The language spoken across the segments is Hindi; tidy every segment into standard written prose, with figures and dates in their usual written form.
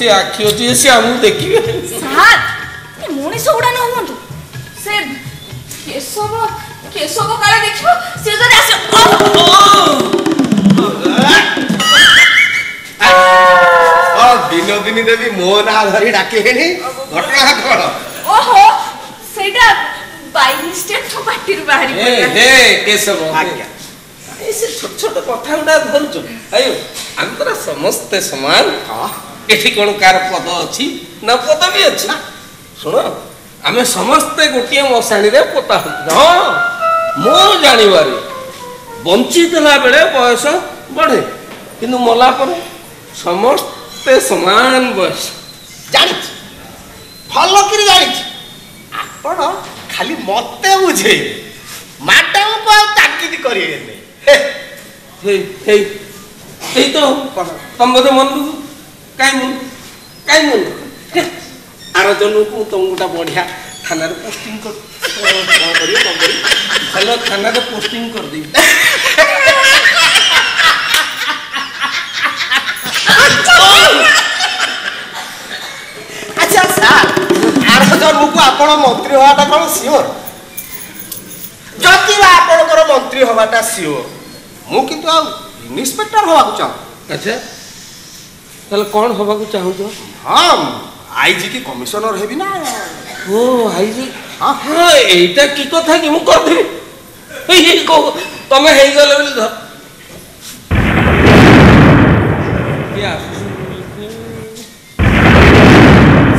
से आखी होती है से हमहु देखिबे साथ ये मनीष उडा न होंतु से केशव काले देखियो से जदे आसे ओ बिनोदिनी देवी मो ना धरी डाकेनी घटना कोन ओहो सेटा बाय मिस्टेक तो पाटीर बाहरी पडला हे केशव आज्ञा ए से छोट छोट कथा उडा धरचो आयो अंतरा समस्त समान हां एठी कोन कार पद अछि न पद भी अछि सुनो हमें समस्त गोटिए मसाणी रे पोता ह मो जानिवारे वंचित ना बेले बयस बढ़े किंतु मला पर समस्त समान बयस जानि फलो कि जानि आपण खाली मते बुझे माटम को ताकीद करिए नै हे हे हे तो तुम बदे मन काई मुन आरो जनु को तंगुटा बढ़िया थाना रे पोस्टिंग कर करियो तंगरी हेलो थाना रे पोस्टिंग कर दे अच्छा सर आरो जनु को आपण मंत्री होवाटा कोन सियोर जति आपण कर मंत्री होवाटा सियोर मु किंतु इंस्पेक्टर होवा को चाहू अच्छा तल कौन होबा को चाहू जो हम आईजी की कमिश्नर हेबी ना ओ आईजी हां एटा की कथा कि मु कर देबी हे को तमे हे गेले बोली धर या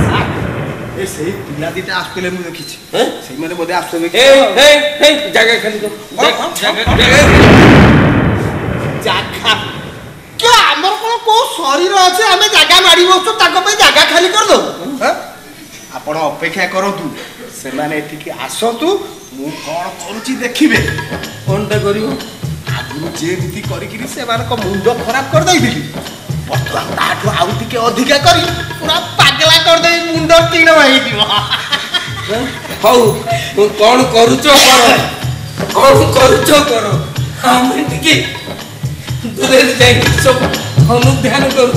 साक ए सही पिला दिता आस्पेले मु देखि छी हैं सही माने बदे आस्पेले ए हे हे जगह खाली कर जगह क्या हमर को शरीर अछि हमें जागा मारिबो तो ताको पे जागा खाली कर दो आपण अपेक्षा करो तू से माने एठी आसो तू मु कोन करूची देखिबे कोनटा करियो आगु जे रीति करिकिरी से मान को मुंड खराब कर दई दिली बतला आठो आउती के अधिका करी पूरा पागला कर दे मुंड तीन भाई दिबो हौ तू कोन करूचो करो कोन करूचो करो हम ठीक दूरे जाय सब अनुध्यान करू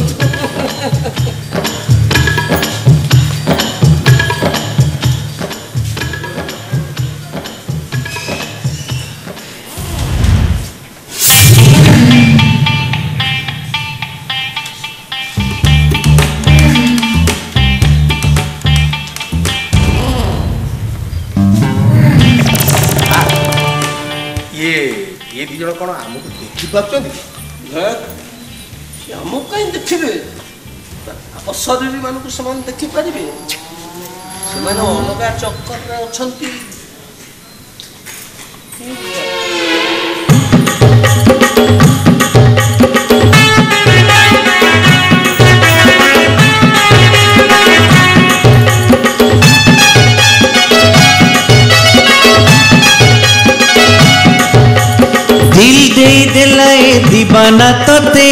ये दी जण कोन हमहु देखि पाछो क्या कहीं देखिए अशरीरी मानक देखिपारे से अलग चक्कर अच्छा दीवाना तोते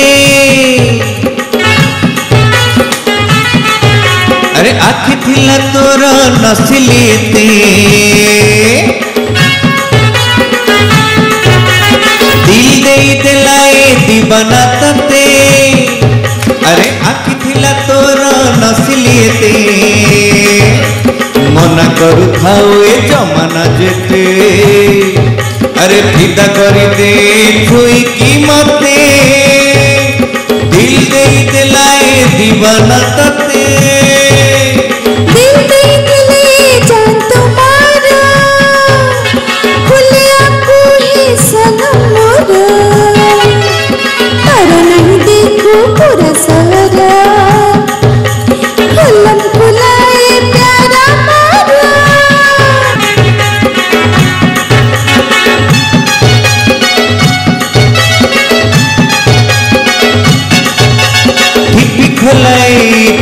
अरे आखि थिला तोर नसिले ते दिल देई देला ए दीवाना तोते अरे आखि थिला तोर नसिले ते मना करू थाओ ए जमाना जेते अरे फिदा करी दे छुई की मते दिल दे दिलाए दीवाना तते दिल दे दिलाए जान तुम्हारा खुलिया कोई सनम मोरा पर नहीं देखो पूरा सारा खुलम खुलाए प्यारा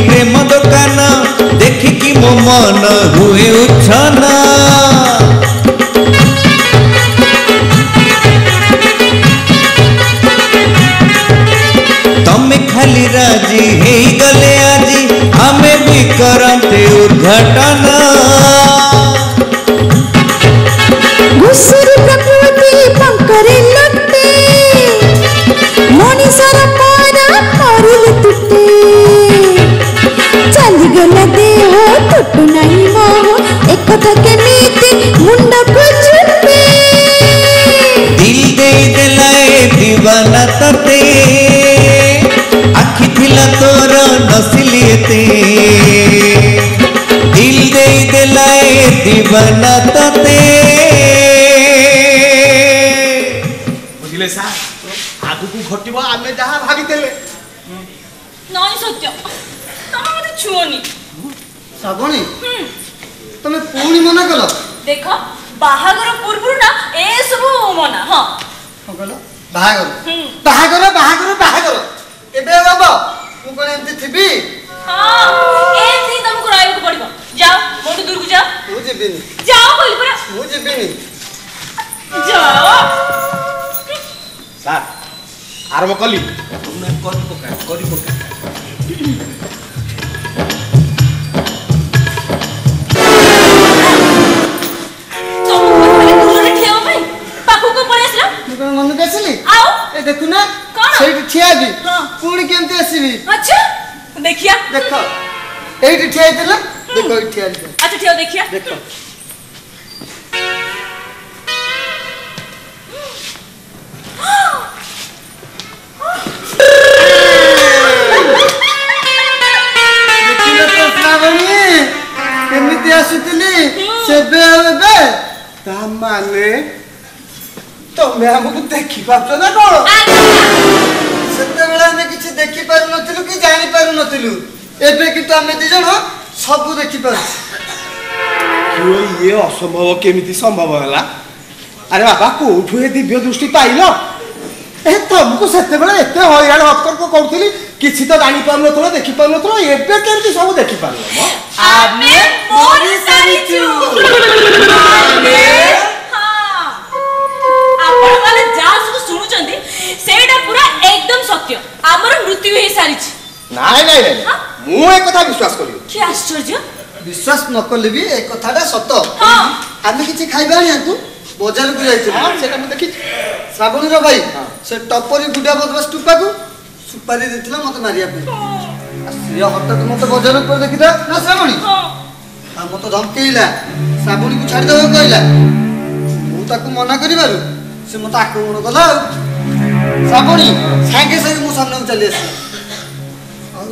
प्रेम दुकान देखिकी मो मन हुए उछना तमे खाली राजी हे गले आजी हमें भी करते उद्घाटन गुस्सरी प्रकृति पंकरे लगते मोनी सारा पारा मारिले तुटे ते दिल दे दिलाए दीवाना ते बुझले सा आगु को घटिबो आमे जहां भाबी देले नय सत्य तमे मते छुओनी सागणी तमे पूरी मना कलो देखो बाहागर पूर्वुना ए सब मना हां कलो बाहागर बाहागर बाहागर बाहागर एबे बाबा मु कोन एंती थिबी हां एंती तुमको राय को पड़बो जाओ मोटू दूर को जाओ मु जेबिनी जाओ बोल पर मु जेबिनी जाओ सा आरम कली तुमने करी पका मन कैसली आओ ए देखु ना सेठी ठिया जी पूर्ण केंते आसीबी अच्छा देखिया देखो एठी ठिया देला देखो एठी ठिया अच्छा ठिया देखिया देखो देखियो तो सावणी केमिति आसुतली सेबे बे ता माने तमे हमहु देखि पाछो ना को सते बेला ने किछ देखि पार नथिलु कि जानि पार नथिलु एबे कि तमे दि जणो सब देखि पाछ यो ये असंभव केमिति संभव होला अरे बाबा को उठुए दिव्य दृष्टि पाइलो ए तमको सते बेला एते होयाल हक्कर को कहउथिली किछ त जानि पार नथलो देखि पार नथलो एबे केमिति सब देखि पारलो आमे मोरी सारी छु आमे परमाने जास को सुनु चंदी सेटा पूरा एकदम सत्य हमर मृत्यु हे सारी छी नाही नाही नाही मु ए कथा विश्वास करियो की आश्चर्य विश्वास न करले भी ए कथाटा सत्य हां आमे किछि खाइबा नि आंकु बाजार को जाइछ हां सेटा मु देखि श्रावणी रो भाई से टपरी गुडा बदमाश टुपा को सुपारी देथिला मते मारिया पे असली हत्ता मते बाजार को देखिदा ना श्रावणी हां हम तो धमकीला श्रावणी को छाड़ देबो कहला मु ताकू मना करिबारु से मत आक्रमण कला साबणी सांगे से मु सामने चली आसी आ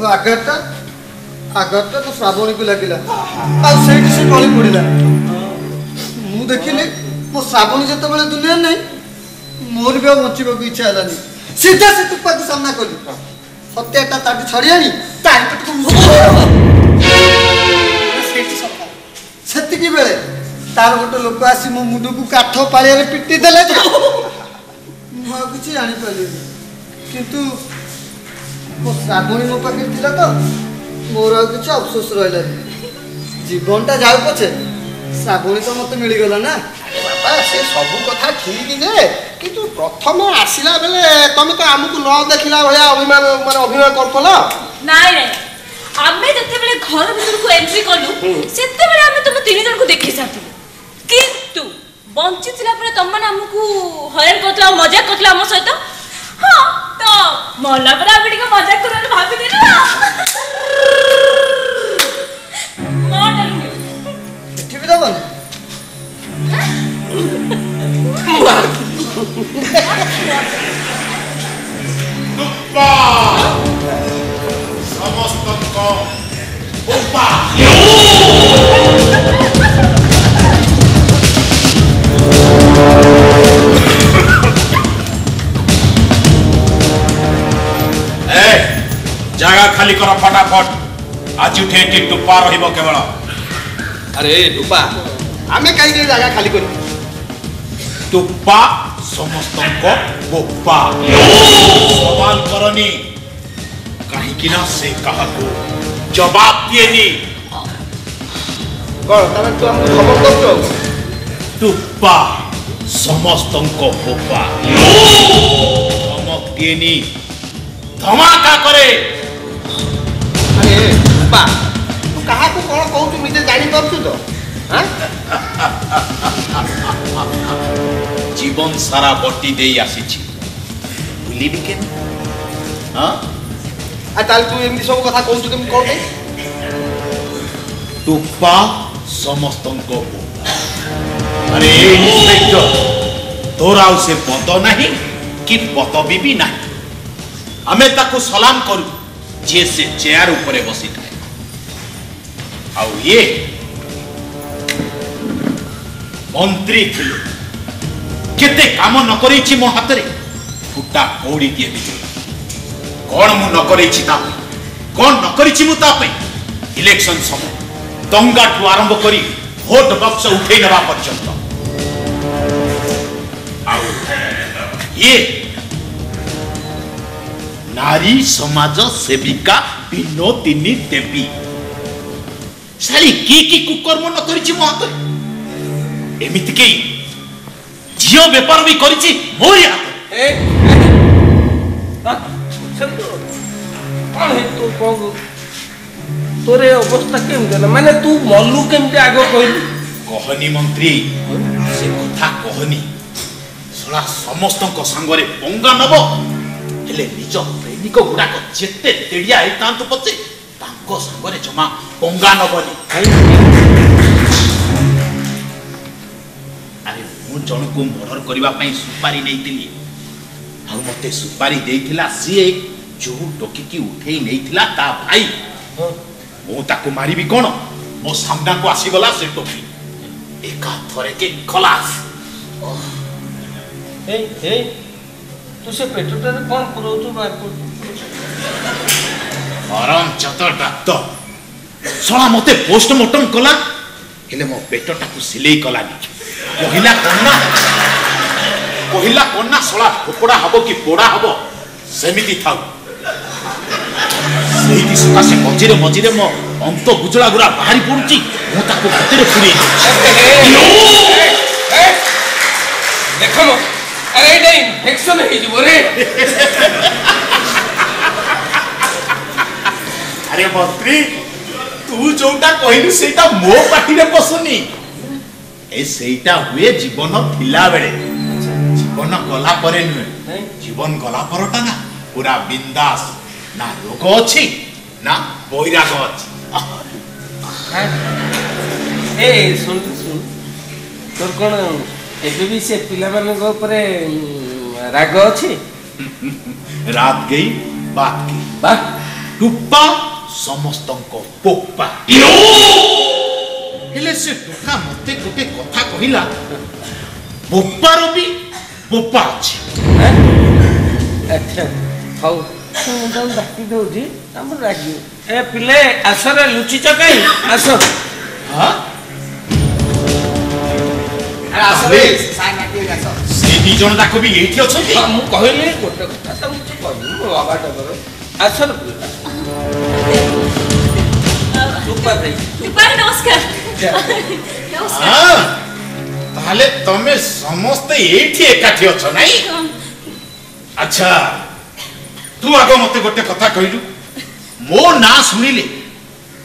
आगरता तो साबणी को लागिला आ सेठी से गली पड़िला मु देखिले मो साबणी जते बेले दुनिया नै मोर बे बचिबो की इच्छा हलानी सीधा से तू पद सामना कली हत्याटा ताटी छड़ियानी ताटी को सेठी सफा सेठी की बेले तार गोटे लोक आसी मो मुंडू को काठो पाळिया रे पिट्टी देले मो कुछ जानि पले किंतु को साबुणी मो पाके दिला तो मोर कुछ अफसोस रहले जीवनटा जाऊ पछे साबुणी तो मते मिली गेला ना बाबा से सब कथा ठीक ने किंतु प्रथम आसीला बेले तमे तो हमकु न देखिला भया अभिमान माने अभिनय करथला नाही रे आमे जते बेले घर भीतर को एंट्री करलु सेते बेले आमे तुम तीन जन को देखि साथी किंतु बंचितला पर तमन हमकु हरेन कोतला मजा कोतला हम सहित हां तो मोहल्ला पर आबिडी का मजा करन भाबी देला मां डरूंगी ठीक भी दबन दुप्पा समस्त को उपा जगह खाली कर फटाफट आज उठे के टुपा रहिबो केवल अरे टुपा हमें काई के जगह खाली कर टुपा समस्त को बोपा सवाल करनी काहे कि ना से कहा को जवाब देनी कर तब तो हम खबर करतो टुपा समस्त को बोपा धमक देनी धमाका करे अरे बा तू कहा को कोन कहू तू मिते जानी करछु तो हां जीवन सारा बट्टी देई आसी छी भूली भी के हां आ ताल तू एमनी सब कथा कहू तू कोन कहि तू पा समस्तन को अरे इंस्पेक्टर तोराव से पतो नहीं कि पतो भी नहीं हमें ताको सलाम करू जे से चेयर ऊपर बसी थाए और ये मंत्री केते काम न कर मो हाथ फुटा कौड़ी दिए कौन मु नक इलेक्शन समय दंगा ठू आरंभ कर भोट बक्स उठे ना पर्यंत ये नारी समाज सेविका विनोदिनी देवी सारी की कुकर्म न कर मो हाथ एमती के झील बेपार भी कर मोरी हाथ तोरे अवस्था केम गला माने तू मल्लू केमते आगो कहली कहनी मंत्री से कथा कहनी सोला समस्त को संग रे पंगा नबो हेले निज प्रेमिक गुडा को जेते तेडिया हे तांत पते तांको संग रे जमा पंगा नबनी अरे मु जण को मर्डर करबा पई सुपारी नेइतिली आ मते सुपारी देइतिला से जो टोकी की उठेई नेइतिला ता भाई मो ताको मारी भी कौन मो सामना को आसीगला से टोपी एका थरे के खलास ए ए तू से पेट्रोटा कौन पुरोतो बारको आराम चतर डक्टर साला मते पोस्टमार्टम कला हेले मो पेट्रोटा को सिलाई कला नी कोहिला कोन्ना साला टुकड़ा हबो कि पोड़ा हबो सेमिति था सेही सकासे मजिरे मजिरे मो अंत गुजला गुरा बाहरी पड़ुची मो ताको भीतर पुरी देखो मो अरे एटा इन्फेक्शन हे जीव रे अरे मंत्री तू जोटा कहिनु सेटा मो पाटी रे पसुनी ए सेटा हुए जीवन थिला बेले जीवन गला परे नु जीवन गला परटा ना पूरा बिंदास ना रोग अच्छी ना बैराग अच्छी ए सुन तोर कोन एबे भी से पिला मन को ऊपर राग अच्छी रात गई बात की बात टुप्पा समस्त को पोप्पा इले से टोका मते गोटे कथा कहिला पोप्पा रो भी पोप्पा अच्छी अच्छा हाउ तो डाकी दोजी हम रागी ए पिले असरे लुची चकाई आसो हां अरे आसरे साइना के आसो सेही जण दाखो भी एठी अछि हम कहले गोटे कथा सब कुछ कहू आवाटा करो आसर सुपर भाई सुपर नमस्कार नमस्कार हां ताले तमे समस्त एठी एकाठी अछि नाही अच्छा तू आगो मते गोटे कथा कहिलु मो ना सुनिले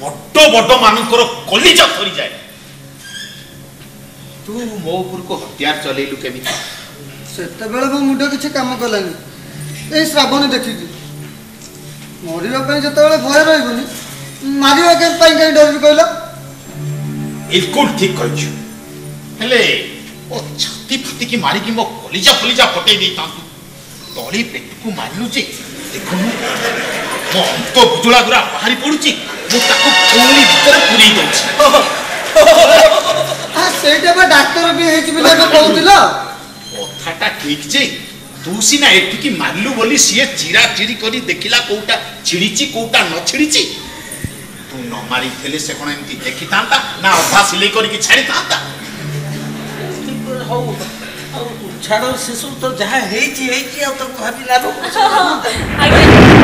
बड्डो बड्डो मानकर कलिजा थरी जाय तू मो ऊपर को हथियार चलेलु केमि सेते बेला मो मुंडो किछ काम करलानी ए श्रावण देखि मरिबा पई जते बेला भय रहइबोनी मारिबा के पई कहीं डर कहला बिल्कुल ठीक कहिछु हेले ओ छाती फटी की मारी की मो कलिजा फटे दे ताकू तोली पेट को मारलु जे देखो मो तो गुजुला गुरा बाहरी पड़ुची मो ताको कोली भीतर पुरी दउची आ सेटा बा डॉक्टर भी हेच बिना को कहउतिला कथाटा ठीक जे तू सिना एठी की मारलु बोली सिए चिरा चिरी करी देखिला कोटा छिड़ीची कोटा न छिड़ीची तू न मारी थेले से कोन एमती देखि तांता ना अभ्यास ले करी की छाड़ी तांता हो छाड़ो शिशु तो जहा हेची तो भाभी लाबो आगे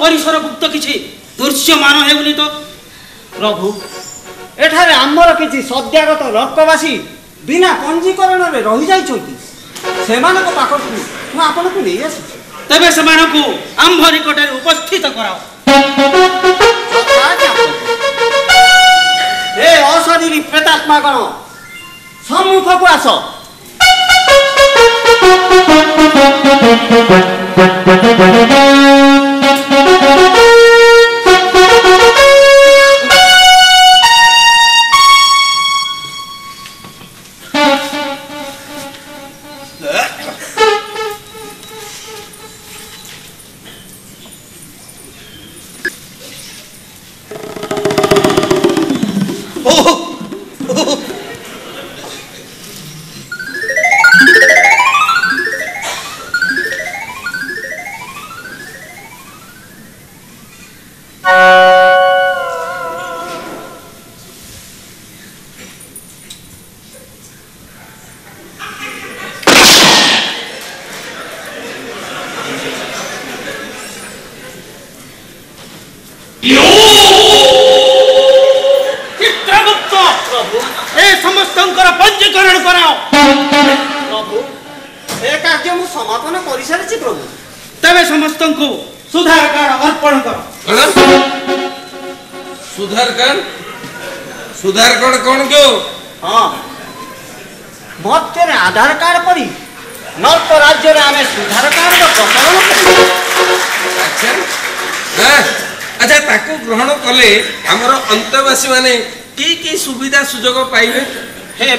परिसर गुप्त किसी दृश्यमान हेनी तो प्रभु एठारे आमर किसी सद्यागत लोकवासी बिना पंजीकरण में रही जाइए तेरे से आंभ निकट उपस्थित कराओ ए असदी प्रेतात्मा गण सम्मुख को आस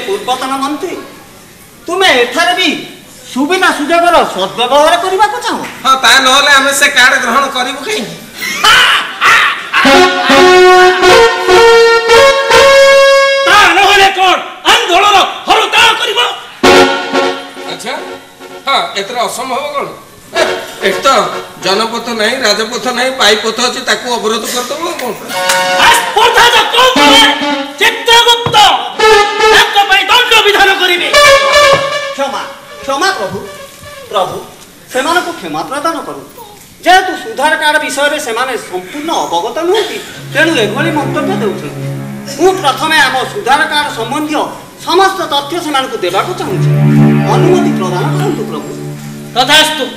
पूर्वतन मंत्री तुम्हें एठार भी सुविधा सुजोग सद्व्यवहार करने को चाहो हाँ ता ना से कार्ड ग्रहण करूँ कहीं आंदोलन हरता अच्छा हाँ एत असंभव कौन एक तो जनपथ ना राजपथ ना बाईपथ अच्छे अवरोध करदेव क्षमा क्षमा प्रभु प्रभु से क्षमा प्रदान करूँ जेहेतु सुधार कार्ड विषय में संपूर्ण अवगत नुहति तेणु एभली मंतव्य देते मु प्रथमे आम सुधार कार्ड संबंधी समस्त तथ्य से देवा चाहूँगी अनुमति प्रदान करूँ प्रभु तथास्तु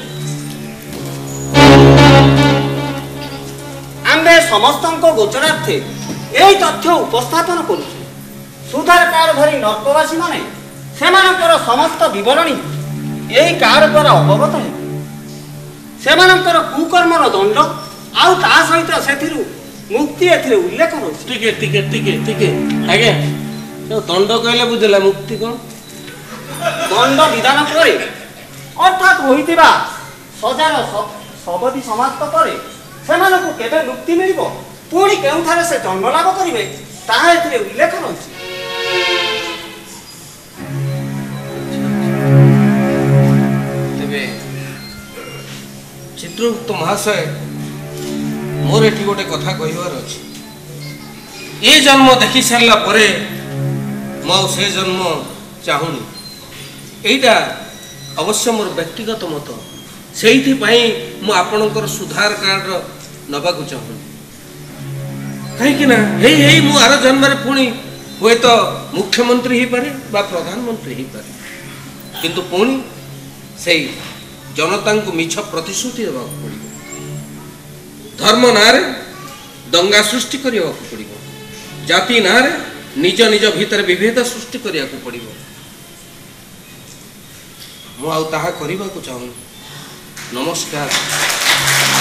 आम्भे समस्त गोचरार्थे यही तथ्य उपस्थापन करूँ सुधार कार्ड धरी नर्कवासी माने सेमानंकर समस्त विवरणी यही कार्ड द्वारा अवगत है सेमानंकर कुकर्मर दंड आउ ता सहित सेथिरु मुक्ति एथिरे उल्लेख करो ठीक है ठीक है ठीक है ठीक है आगे तो दंड कहले बुझला मुक्ति कोन दंड विधान करे अर्थात होइतिबा सजार सबधि समाप्त करे सेमानंकु केबे मुक्ति मिलिबो पूरी केउथारे से दंड लाभ करिवे ताहा एथिरे उल्लेख करो चित्रगुप्त महाशय मोर एटी गोटे कथा कहबार अछि ए जन्म देखि सरला परे मो से जन्म चाहुनी एटा अवश्य मोर व्यक्तिगत मत सेइथि पई मो आपनकर सुधार कार्ड नबा को चाहुनी कहि कि ना हे हे मो आरो जन्म रे पुणी हुए तो मुख्यमंत्री ही पारे बा प्रधानमंत्री ही पारे किंतु पुणी से जनता को मिछ प्रतिश्रुति देवा पड़ो धर्म ना दंगा सृष्टि करने को पड़ो जाति ना निज निज भीतर विभेद सृष्टि करने को पड़ो मु आउ ताहा करने को चाहूँ नमस्कार।